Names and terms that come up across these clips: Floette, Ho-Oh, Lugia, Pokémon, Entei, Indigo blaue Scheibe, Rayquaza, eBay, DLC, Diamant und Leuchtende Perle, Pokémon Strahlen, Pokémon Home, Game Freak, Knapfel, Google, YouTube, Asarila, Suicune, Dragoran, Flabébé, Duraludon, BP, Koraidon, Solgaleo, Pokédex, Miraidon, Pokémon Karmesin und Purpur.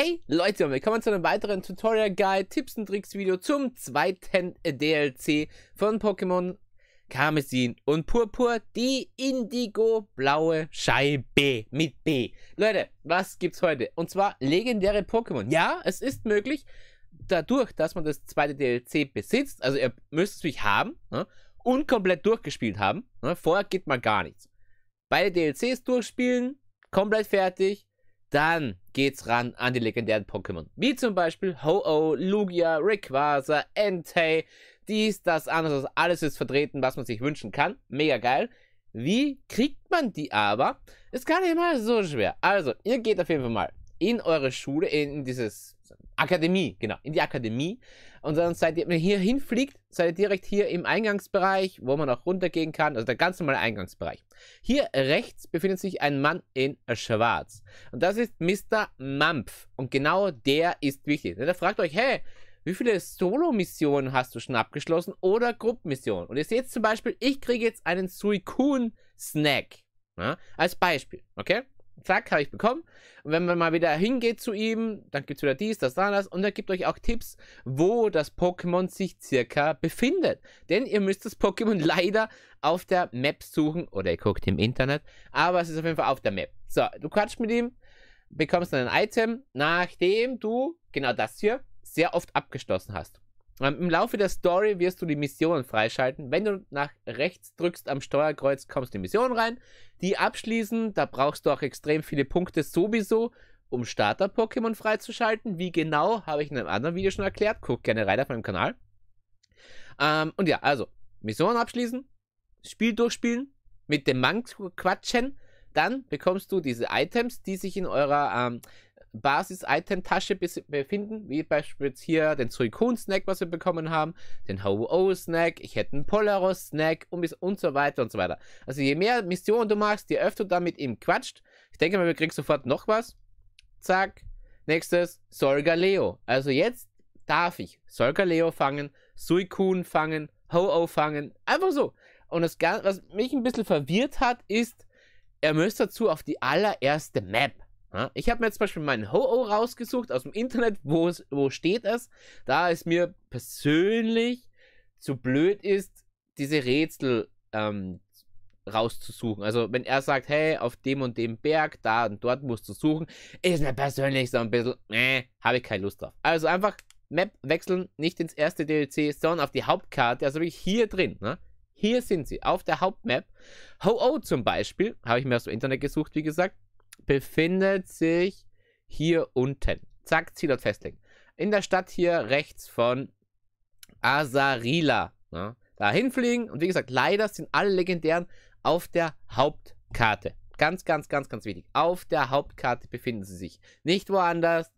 Hey Leute und willkommen zu einem weiteren Tutorial Guide, Tipps und Tricks Video zum zweiten DLC von Pokémon Karmesin und Purpur, die Indigo blaue Scheibe mit B. Leute, was gibt's heute? Und zwar legendäre Pokémon. Ja, es ist möglich, dadurch, dass man das zweite DLC besitzt, also ihr müsst es natürlich haben, ne, und komplett durchgespielt haben, ne, vorher geht mal gar nichts. Beide DLCs durchspielen, komplett fertig, dann geht's ran an die legendären Pokémon, wie zum Beispiel Ho-Oh, Lugia, Rayquaza, Entei, dies, das, anderes, alles ist vertreten, was man sich wünschen kann, mega geil. Wie kriegt man die aber? Ist gar nicht mal so schwer. Also, ihr geht auf jeden Fall mal in eure Schule, in dieses Akademie, genau, in die Akademie, und dann seid ihr, wenn ihr hier hinfliegt, seid ihr direkt hier im Eingangsbereich, wo man auch runtergehen kann, also der ganz normale Eingangsbereich. Hier rechts befindet sich ein Mann in Schwarz und das ist Mr. Mampf und genau der ist wichtig. Der fragt euch, hey, wie viele Solo-Missionen hast du schon abgeschlossen oder Gruppenmissionen? Und ihr seht zum Beispiel, ich kriege jetzt einen Suicune-Snack, ja, als Beispiel, okay? Zack, habe ich bekommen. Und wenn man mal wieder hingeht zu ihm, dann gibt es wieder dies, das, das. Und er gibt euch auch Tipps, wo das Pokémon sich circa befindet. Denn ihr müsst das Pokémon leider auf der Map suchen. Oder ihr guckt im Internet. Aber es ist auf jeden Fall auf der Map. So, du quatschst mit ihm, bekommst dann ein Item, nachdem du, genau das hier, sehr oft abgeschlossen hast. Im Laufe der Story wirst du die Missionen freischalten. Wenn du nach rechts drückst am Steuerkreuz, kommst du in die Mission rein. Die abschließen, da brauchst du auch extrem viele Punkte sowieso, um Starter-Pokémon freizuschalten. Wie genau, habe ich in einem anderen Video schon erklärt. Guck gerne rein auf meinem Kanal. Und ja, also, Missionen abschließen, Spiel durchspielen, mit dem Monk quatschen. Dann bekommst du diese Items, die sich in eurer Basis-Item-Tasche befinden, wie beispielsweise hier den Suicune-Snack, was wir bekommen haben, den Ho-Oh-Snack, ich hätte einen Polaros-Snack und so weiter und so weiter. Also je mehr Missionen du machst, je öfter du da mit ihm quatscht. Ich denke mal, wir kriegen sofort noch was. Zack. Nächstes, Solgaleo. Also jetzt darf ich Solgaleo fangen, Suicune fangen, Ho-Oh fangen, einfach so. Und das Ganze, was mich ein bisschen verwirrt hat, ist, er müsste dazu auf die allererste Map. Ich habe mir jetzt zum Beispiel meinen Ho-Oh rausgesucht aus dem Internet, wo steht es. Da es mir persönlich zu blöd ist, diese Rätsel rauszusuchen. Also wenn er sagt, hey, auf dem und dem Berg, da und dort musst du suchen, ist mir persönlich so ein bisschen, habe ich keine Lust drauf. Also einfach Map wechseln, nicht ins erste DLC, sondern auf die Hauptkarte, also wirklich hier drin, ne? Hier sind sie, auf der Hauptmap. Ho-Oh zum Beispiel, habe ich mir aus dem Internet gesucht, wie gesagt, befindet sich hier unten. Zack, Zielort festlegen. In der Stadt hier rechts von Asarila. Ne? Da hinfliegen und wie gesagt, leider sind alle legendären auf der Hauptkarte. Ganz, ganz, ganz, ganz wichtig. Auf der Hauptkarte befinden sie sich. Nicht woanders.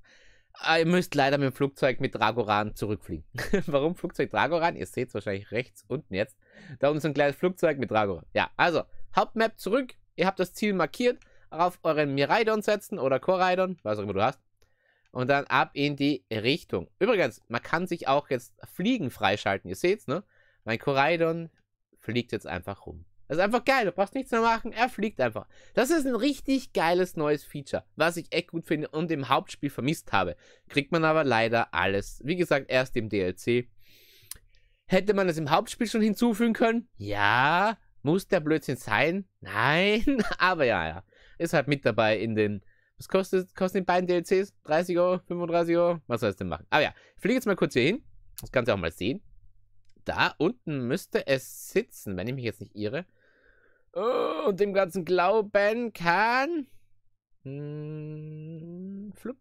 Ihr müsst leider mit dem Flugzeug mit Dragoran zurückfliegen. Warum Flugzeug Dragoran? Ihr seht es wahrscheinlich rechts unten jetzt. Da unten so ein kleines Flugzeug mit Dragoran. Ja, also Hauptmap zurück. Ihr habt das Ziel markiert. Auf euren Miraidon setzen oder Koraidon, was auch immer du hast. Und dann ab in die Richtung. Übrigens, man kann sich auch jetzt Fliegen freischalten. Ihr seht's, ne? Mein Koraidon fliegt jetzt einfach rum. Das ist einfach geil. Du brauchst nichts mehr machen. Er fliegt einfach. Das ist ein richtig geiles neues Feature, was ich echt gut finde und im Hauptspiel vermisst habe. Kriegt man aber leider alles, wie gesagt, erst im DLC. Hätte man es im Hauptspiel schon hinzufügen können? Ja. Muss der Blödsinn sein? Nein. Aber ja, ja. Ist halt mit dabei in den, was kosten die beiden DLCs? 30 Euro, 35 Euro, was soll es denn machen? Aber ja, ich fliege jetzt mal kurz hier hin, das kannst du auch mal sehen. Da unten müsste es sitzen, wenn ich mich jetzt nicht irre. Oh, und dem ganzen Glauben kann... Flup.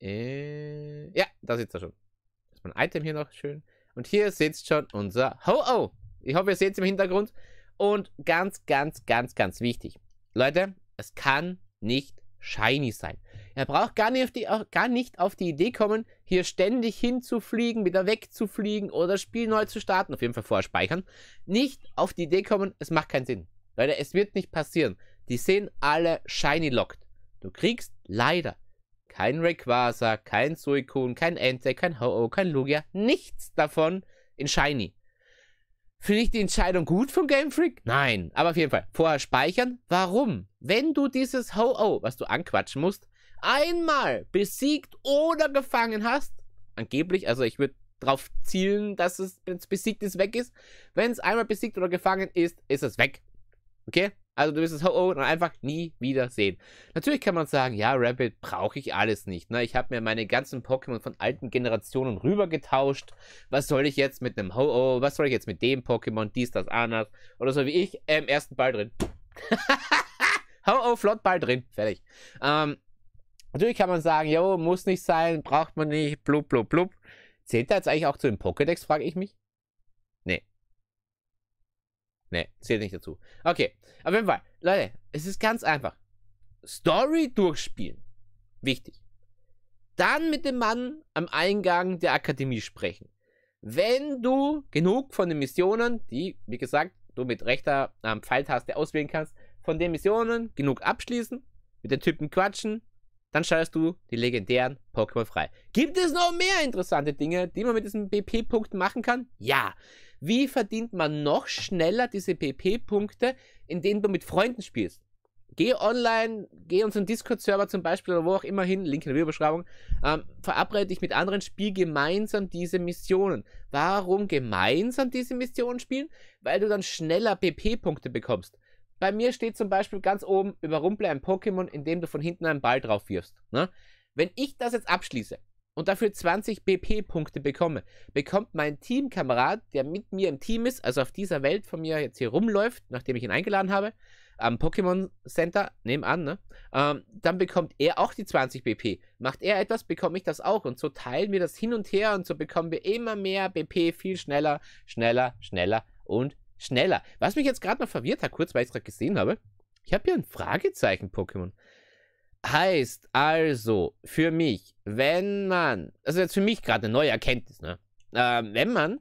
Ja, da sitzt er schon. Das ist mein Item hier noch schön. Und hier sitzt schon unser Ho-Oh. Ich hoffe, ihr seht es im Hintergrund. Und ganz, ganz, ganz, ganz wichtig. Leute, es kann nicht shiny sein. Er braucht gar nicht auf die Idee kommen, hier ständig hinzufliegen, wieder wegzufliegen oder das Spiel neu zu starten. Auf jeden Fall vorspeichern. Nicht auf die Idee kommen, es macht keinen Sinn. Leute, es wird nicht passieren. Die sind alle shiny locked. Du kriegst leider kein Rayquaza, kein Suicune, kein Entei, kein Ho-Oh, kein Lugia. Nichts davon in shiny. Finde ich die Entscheidung gut vom Game Freak? Nein. Aber auf jeden Fall, vorher speichern. Warum? Wenn du dieses Ho-Oh, was du anquatschen musst, einmal besiegt oder gefangen hast, angeblich, also ich würde darauf zielen, dass es, wenn es besiegt ist, weg ist. Wenn es einmal besiegt oder gefangen ist, ist es weg. Okay? Also du wirst es Ho-Oh dann einfach nie wieder sehen. Natürlich kann man sagen, ja, Rabbit brauche ich alles nicht. Ne? Ich habe mir meine ganzen Pokémon von alten Generationen rübergetauscht. Was soll ich jetzt mit einem Ho-Oh? Was soll ich jetzt mit dem Pokémon? Dies, das, anders. Oder so wie ich, im ersten Ball drin. Ho-Oh, flott Ball drin. Fertig. Natürlich kann man sagen, jo, muss nicht sein, braucht man nicht, blub, blub, blub. Zählt das jetzt eigentlich auch zu dem Pokédex, frage ich mich? Nee. Nee, zählt nicht dazu. Okay, auf jeden Fall, Leute, es ist ganz einfach. Story durchspielen. Wichtig. Dann mit dem Mann am Eingang der Akademie sprechen. Wenn du genug von den Missionen, die, wie gesagt, du mit rechter Pfeiltaste auswählen kannst, von den Missionen genug abschließen, mit den Typen quatschen, dann schaltest du die legendären Pokémon frei. Gibt es noch mehr interessante Dinge, die man mit diesen BP-Punkten machen kann? Ja. Wie verdient man noch schneller diese BP-Punkte, indem du mit Freunden spielst? Geh online, geh unseren Discord-Server zum Beispiel oder wo auch immer hin, Link in der Videobeschreibung, verabrede dich mit anderen, spiel gemeinsam diese Missionen. Warum gemeinsam diese Missionen spielen? Weil du dann schneller BP-Punkte bekommst. Bei mir steht zum Beispiel ganz oben, überrumple ein Pokémon, indem du von hinten einen Ball drauf wirfst. Ne? Wenn ich das jetzt abschließe und dafür 20 BP-Punkte bekomme, bekommt mein Teamkamerad, der mit mir im Team ist, also auf dieser Welt von mir jetzt hier rumläuft, nachdem ich ihn eingeladen habe, am Pokémon Center, nebenan, ne? Dann bekommt er auch die 20 BP. Macht er etwas, bekomme ich das auch. Und so teilen wir das hin und her und so bekommen wir immer mehr BP, viel schneller, schneller, schneller und schneller. Was mich jetzt gerade noch verwirrt hat, kurz, weil ich es gerade gesehen habe. Ich habe hier ein Fragezeichen-Pokémon. Heißt also, für mich, wenn man, also jetzt für mich gerade eine neue Erkenntnis, ne? Wenn man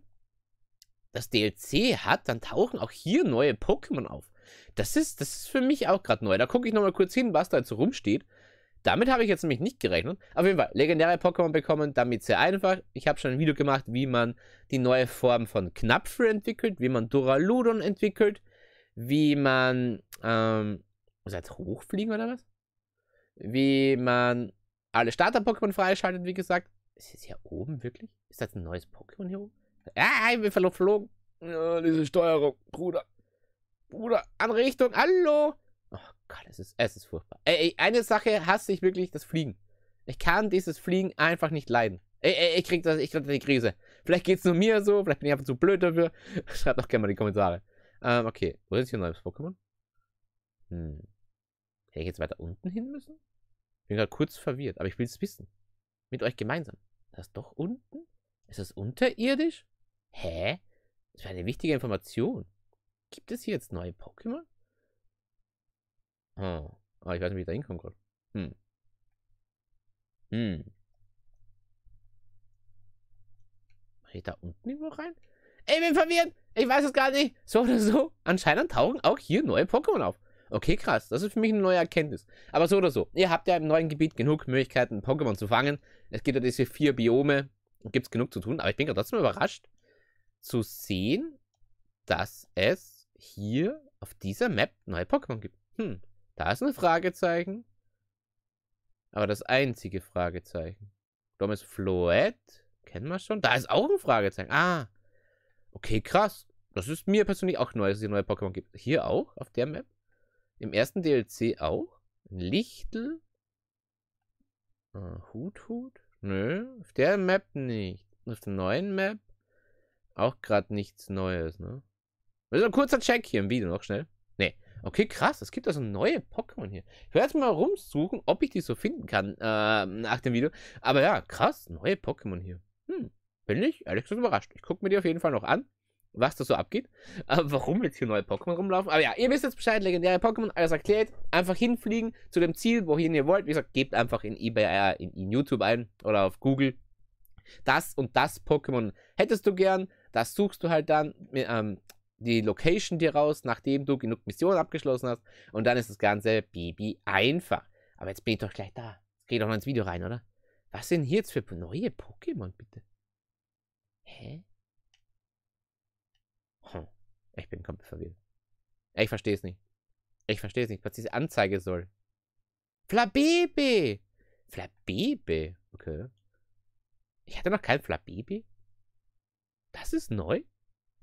das DLC hat, dann tauchen auch hier neue Pokémon auf. Das ist für mich auch gerade neu. Da gucke ich nochmal kurz hin, was da jetzt so rumsteht. Damit habe ich jetzt nämlich nicht gerechnet. Auf jeden Fall, legendäre Pokémon bekommen, damit sehr einfach. Ich habe schon ein Video gemacht, wie man die neue Form von Knapfel entwickelt, wie man Duraludon entwickelt, wie man, was heißt, hochfliegen oder was? Wie man alle Starter-Pokémon freischaltet, wie gesagt. Ist das hier oben wirklich? Ist das ein neues Pokémon hier oben? Ah, ich bin verloren. Ja, diese Steuerung, Bruder. Bruder, Anrichtung, hallo. Oh Gott, es ist furchtbar. Ey, eine Sache hasse ich wirklich, das Fliegen. Ich kann dieses Fliegen einfach nicht leiden. Ey, ich krieg die Krise. Vielleicht geht's nur mir so, vielleicht bin ich einfach zu blöd dafür. Schreibt doch gerne mal in die Kommentare. Okay, wo ist hier ein neues Pokémon? Hätte ich jetzt weiter unten hin müssen? Bin gerade kurz verwirrt, aber ich will es wissen. Mit euch gemeinsam. Das ist doch unten? Ist das unterirdisch? Hä? Das wäre eine wichtige Information. Gibt es hier jetzt neue Pokémon? Oh, aber ich weiß nicht, wie ich da hinkomme gerade. Mach ich da unten irgendwo rein? Ey, ich bin verwirrt! Ich weiß es gar nicht! So oder so, anscheinend tauchen auch hier neue Pokémon auf. Okay, krass, das ist für mich eine neue Erkenntnis. Aber so oder so, ihr habt ja im neuen Gebiet genug Möglichkeiten, Pokémon zu fangen. Es gibt ja diese 4 Biome, gibt es genug zu tun. Aber ich bin gerade trotzdem überrascht, zu sehen, dass es hier auf dieser Map neue Pokémon gibt. Da ist ein Fragezeichen. Aber das einzige Fragezeichen. Da ist Floette. Kennen wir schon. Da ist auch ein Fragezeichen. Ah. Okay, krass. Das ist mir persönlich auch neu, dass es hier neue Pokémon gibt. Hier auch? Auf der Map? Im ersten DLC auch? Lichtel? Hut? Nö. Auf der Map nicht. Auf der neuen Map? Auch gerade nichts Neues, ne? Also ein kurzer Check hier im Video noch schnell. Nee. Okay, krass, es gibt also neue Pokémon hier. Ich werde jetzt mal rumsuchen, ob ich die so finden kann nach dem Video. Aber ja, krass, neue Pokémon hier. Bin ich ehrlich gesagt überrascht. Ich gucke mir die auf jeden Fall noch an, was da so abgeht. Warum jetzt hier neue Pokémon rumlaufen? Aber ja, ihr wisst jetzt Bescheid, legendäre Pokémon, alles erklärt. Einfach hinfliegen zu dem Ziel, wohin ihr wollt. Wie gesagt, gebt einfach in eBay, in YouTube ein oder auf Google. Das und das Pokémon hättest du gern. Das suchst du halt dann mit, die Location dir raus, nachdem du genug Missionen abgeschlossen hast. Und dann ist das ganze Baby einfach. Aber jetzt bin ich doch gleich da. Jetzt geh doch mal ins Video rein, oder? Was sind hier jetzt für neue Pokémon, bitte? Hä? Ich bin komplett verwirrt. Ich verstehe es nicht. Was diese Anzeige soll. Flabébé! Flabébé. Okay. Ich hatte noch kein Flabébé. Das ist neu?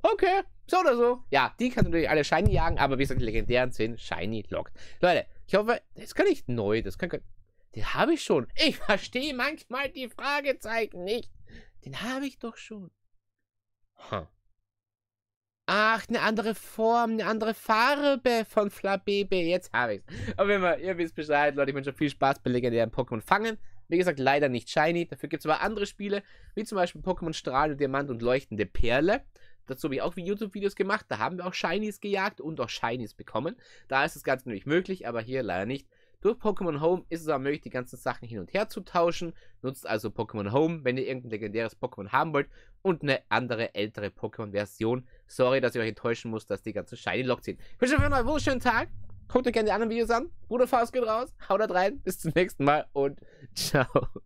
Okay, so oder so. Ja, die kann natürlich alle Shiny jagen, aber wie gesagt, die legendären 10 Shiny lockt. Leute, ich hoffe, das kann ich neu, das kann... Den habe ich schon. Ich verstehe manchmal die Fragezeichen nicht. Den habe ich doch schon. Huh. Ach, eine andere Form, eine andere Farbe von Flabébé. Jetzt habe ich es. Auf jeden Fall, ihr wisst Bescheid, Leute. Ich wünsche euch viel Spaß bei legendären Pokémon fangen. Wie gesagt, leider nicht Shiny. Dafür gibt es aber andere Spiele, wie zum Beispiel Pokémon Strahlen, Diamant und Leuchtende Perle. Dazu habe ich auch YouTube-Videos gemacht. Da haben wir auch Shinies gejagt und auch Shinies bekommen. Da ist das Ganze nämlich möglich, aber hier leider nicht. Durch Pokémon Home ist es aber möglich, die ganzen Sachen hin und her zu tauschen. Nutzt also Pokémon Home, wenn ihr irgendein legendäres Pokémon haben wollt und eine andere, ältere Pokémon-Version. Sorry, dass ich euch enttäuschen muss, dass die ganzen Shiny Lock ziehen. Ich wünsche euch einen wunderschönen Tag. Guckt euch gerne die anderen Videos an. Bruder Faust geht raus. Haut rein. Bis zum nächsten Mal und ciao.